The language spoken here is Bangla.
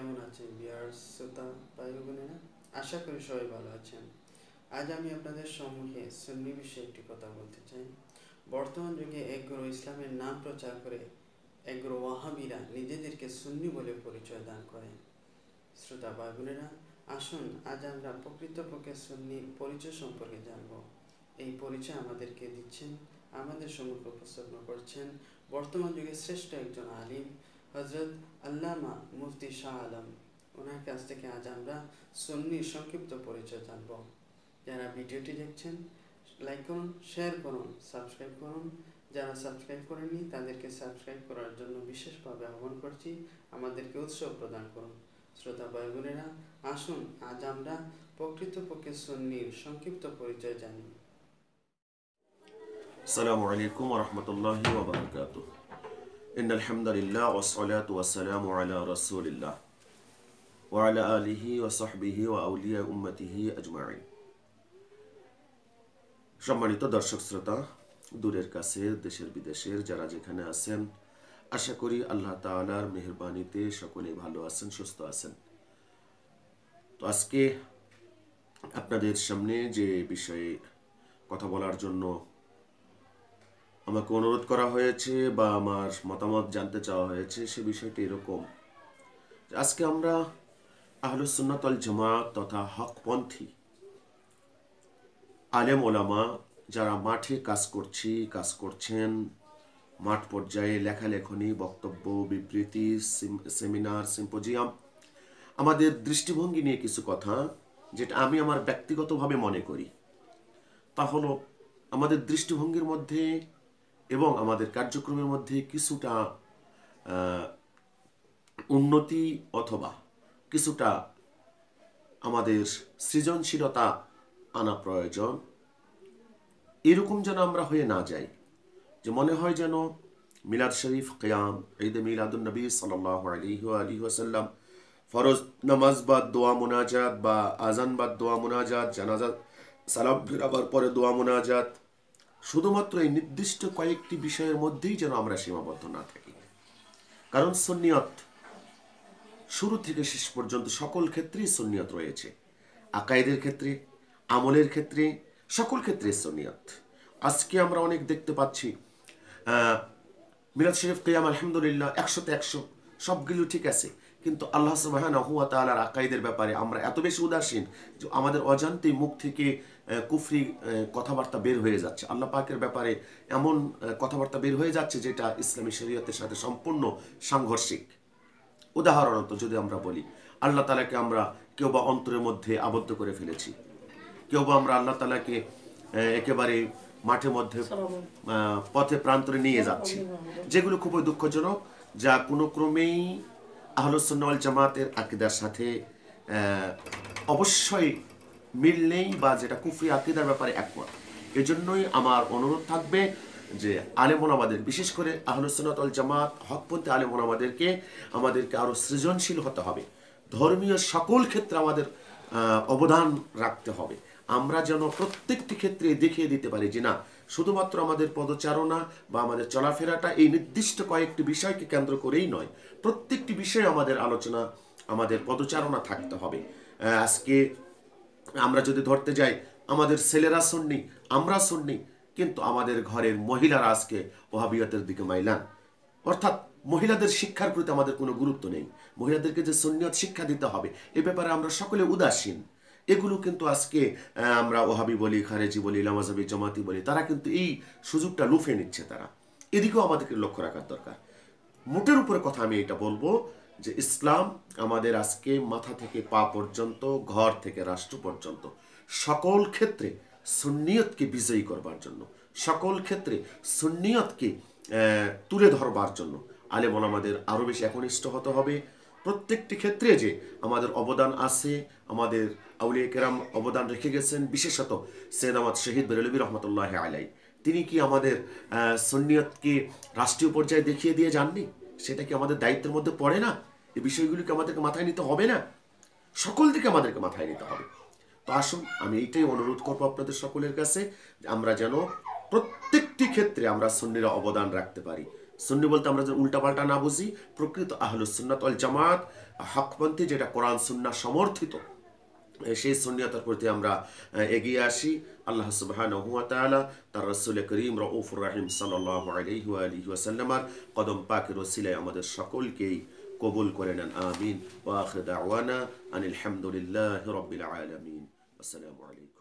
কেমন আছেন ভিউয়ার্স শ্রোতা ভাই বোনেরা? আশা করি সবাই ভালো আছেন। আজ আমি আপনাদের সম্মুখে সুন্নি বিষয়ে একটি কথা বলতে চাই। বর্তমান যুগে একগুরো ইসলামের নাম প্রচার করে একগুরো ওয়াহাবীরা নিজেদেরকে সুন্নি বলে পরিচয় দান করেন। শ্রোতা ভাই বোনেরা, আসুন আজ আমরা প্রকৃতপক্ষে সুন্নির পরিচয় সম্পর্কে জানব। এই পরিচয় আমাদেরকে দিচ্ছেন, আমাদের সম্মুখে উপস্থাপন করছেন বর্তমান যুগে শ্রেষ্ঠ একজন আলিম হজরত আল্লামা মুফতি শাহ আলম। ওনার কাছ থেকে আজ আমরা সুন্নির সংক্ষিপ্ত পরিচয় জানব। যারা ভিডিওটি দেখছেন লাইক করুন, শেয়ার করুন, সাবস্ক্রাইব করুন। যারা সাবস্ক্রাইব করেননি তাদেরকে সাবস্ক্রাইব করার জন্য বিশেষভাবে আহ্বান করছি, আমাদেরকে উৎসাহ প্রদান করুন। শ্রোতা ভাই বোনেরা, আসুন আজ আমরা প্রকৃতপক্ষে সুন্নির সংক্ষিপ্ত পরিচয় জানি। আসসালামু আলাইকুম ওয়া রাহমাতুল্লাহি ওয়া বারাকাতুহু। ইন্নাল হামদুলিল্লাহ ওয়াস সালাতু ওয়াস সালামু আলা রাসূলিল্লাহ ওয়া আলা আলিহি ওয়া সাহবিহি ওয়া আউলিয়া উম্মতিহি আজমাইন। সম্মানিত দর্শক শ্রোতা, দূরের কাছে, দেশের বিদেশের যারা যেখানে আছেন, আশা করি আল্লাহ তাআলার মেহেরবানিতে সকলেই ভালো আছেন, সুস্থ আছেন। তো আজকে আপনাদের সামনে যে বিষয়ে কথা বলার জন্য আমাকে অনুরোধ করা হয়েছে বা আমার মতামত জানতে চাওয়া হয়েছে, সে বিষয়টি এরকম। আজকে আমরা আহলে সুন্নাত ওয়াল জামাত তথা হকপন্থী আলেম ওলামা যারা মাঠে কাজ করছেন, মাঠ পর্যায়ে লেখালেখনি, বক্তব্য, বিবৃতি, সেমিনার, সিম্পোজিয়াম, আমাদের দৃষ্টিভঙ্গি নিয়ে কিছু কথা, যেটা আমি আমার ব্যক্তিগতভাবে মনে করি তা হলো আমাদের দৃষ্টিভঙ্গির মধ্যে এবং আমাদের কার্যক্রমের মধ্যে কিছুটা উন্নতি অথবা কিছুটা আমাদের সৃজনশীলতা আনা প্রয়োজন। এরকম যেন আমরা হয়ে না যাই যে মনে হয় যেন মিলাদ শরীফ, কিয়াম, ঈদে মিলাদুন্নবী সাল্লাল্লাহু আলাইহি ওয়াসাল্লাম, ফরজ নামাজ বাদ দোয়া মোনাজাত বা আজান বাদ দোয়া মোনাজাত, জানাজা সালাম ফেরাবার পরে দোয়া মোনাজাত, শুধুমাত্র এই নির্দিষ্ট কয়েকটি বিষয়ের মধ্যেই যেন আমরা সীমাবদ্ধ না থাকি। কারণ সুন্নিয়ত শুরু থেকে শেষ পর্যন্ত সকল ক্ষেত্রেই সুন্নিয়ত রয়েছে। আকায়েদের ক্ষেত্রে, আমলের ক্ষেত্রে, সকল ক্ষেত্রে সুন্নিয়ত। আজকে আমরা অনেক দেখতে পাচ্ছি মিলাদ শরীফ, কিয়াম, আলহামদুলিল্লাহ 100তে 100 সবগুলো ঠিক আছে, কিন্তু আল্লাহ সুবহানাহু ওয়া তাআলার আকায়েদের ব্যাপারে আমরা এত বেশি উদাসীন যে আমাদের অজান্তেই মুখ থেকে কুফরি কথাবার্তা বের হয়ে যাচ্ছে। আল্লাহ পাকের ব্যাপারে এমন কথাবার্তা বের হয়ে যাচ্ছে যেটা ইসলামী শরীয়তের সাথে সম্পূর্ণ সাংঘর্ষিক। উদাহরণত যদি আমরা বলি, আল্লাহ তাআলাকে আমরা কেউ বা অন্তরের মধ্যে আবদ্ধ করে ফেলেছি, কেউ বা আমরা আল্লাহ তাআলাকে একেবারে মাঠের মধ্যে পথে প্রান্তরে নিয়ে যাচ্ছি, যেগুলো খুবই দুঃখজনক, যা কোনো ক্রমেই আহলে সুন্নাত ওয়াল জামাতের আকীদার সাথে অবশ্যই মিল নেই বা যেটা কুফরি আকীদার ব্যাপারে একমত। এজন্যই আমার অনুরোধ থাকবে যে আলেম ওলামাদের, বিশেষ করে আহলে সুন্নাত ওয়াল জামাত হকপন্থী আলেম ওলামাদেরকে আমাদেরকে আরও সৃজনশীল হতে হবে। ধর্মীয় সকল ক্ষেত্রে আমাদের অবদান রাখতে হবে। আমরা যেন প্রত্যেকটি ক্ষেত্রে দেখিয়ে দিতে পারি যে না, শুধুমাত্র আমাদের পদচারণা বা আমাদের চলাফেরাটা এই নির্দিষ্ট কয়েকটি বিষয়কে কেন্দ্র করেই নয়, প্রত্যেকটি বিষয়ে আমাদের আলোচনা, আমাদের পদচারণা থাকতে হবে। আজকে আমরা যদি ধরতে যাই, আমাদের ছেলেরা সুন্নি, আমরা সুন্নি, কিন্তু আমাদের ঘরের মহিলারা আজকে ওয়াহাবিয়তের দিকে মাইলান। অর্থাৎ মহিলাদের শিক্ষার প্রতি আমাদের কোনো গুরুত্ব নেই। মহিলাদেরকে যে সুন্নিয়ত শিক্ষা দিতে হবে এ ব্যাপারে আমরা সকলে উদাসীন। এগুলো কিন্তু আজকে আমরা ওয়াহাবী বলি, খারেজি বলি, লামাজাবি, জামাতি বলি, তারা কিন্তু এই সুযোগটা লুফে নিচ্ছে। তারা এদিকেও আমাদেরকে লক্ষ্য রাখার দরকার। মোটের উপরে কথা আমি এটা বলবো যে ইসলাম আমাদের আজকে মাথা থেকে পা পর্যন্ত, ঘর থেকে রাষ্ট্র পর্যন্ত সকল ক্ষেত্রে সুন্নিয়তকে বিজয়ী করবার জন্য, সকল ক্ষেত্রে সুন্নিয়তকে তুলে ধরবার জন্য আলেম ওলামাদের আরও বেশি একনিষ্ঠ হতে হবে। প্রত্যেকটি ক্ষেত্রে যে আমাদের অবদান আছে, আমাদের আউলিয়া কেরাম অবদান রেখে গেছেন, বিশেষত সৈয়দ আহমদ শহীদ বেরেলভী রহমতুল্লাহ আলাই, তিনি কি আমাদের সুন্নিয়তকে রাষ্ট্রীয় পর্যায়ে দেখিয়ে দিয়ে যাননি? সেটা কি আমাদের দায়িত্বের মধ্যে পড়ে না? এই বিষয়গুলিকে আমাদেরকে মাথায় নিতে হবে না? সকল দিকে আমাদেরকে মাথায় নিতে হবে। তো আসুন, আমি এইটাই অনুরোধ করবো আপনাদের সকলের কাছে, আমরা যেন প্রত্যেকটি ক্ষেত্রে আমরা সুন্নিরা অবদান রাখতে পারি। सुन्नी बोलते आमरा उल्टा पाल्टा ना बुझी प्रकृत आहलुस सुन्नात वाल जामात हकपन्थी जेटा कुरान सुन्ना समर्थित সেই সুন্নিয়তের প্রতি আমরা এগিয়ে আসি। আল্লাহ সুবহানাহু ওয়া তাআলা তার রাসূল করিম রাউফুর রহিম সাল্লাল্লাহু আলাইহি ওয়া আলিহি ওয়াসাল্লাম কদম পাকের ওসিলায় আমাদের সকলকে কবুল করে নেন, আমিন। ওয়া আখির দাওয়ানা আনিল হামদুলিল্লাহি রাব্বিল আলামিন। আসসালামু আলাইকুম।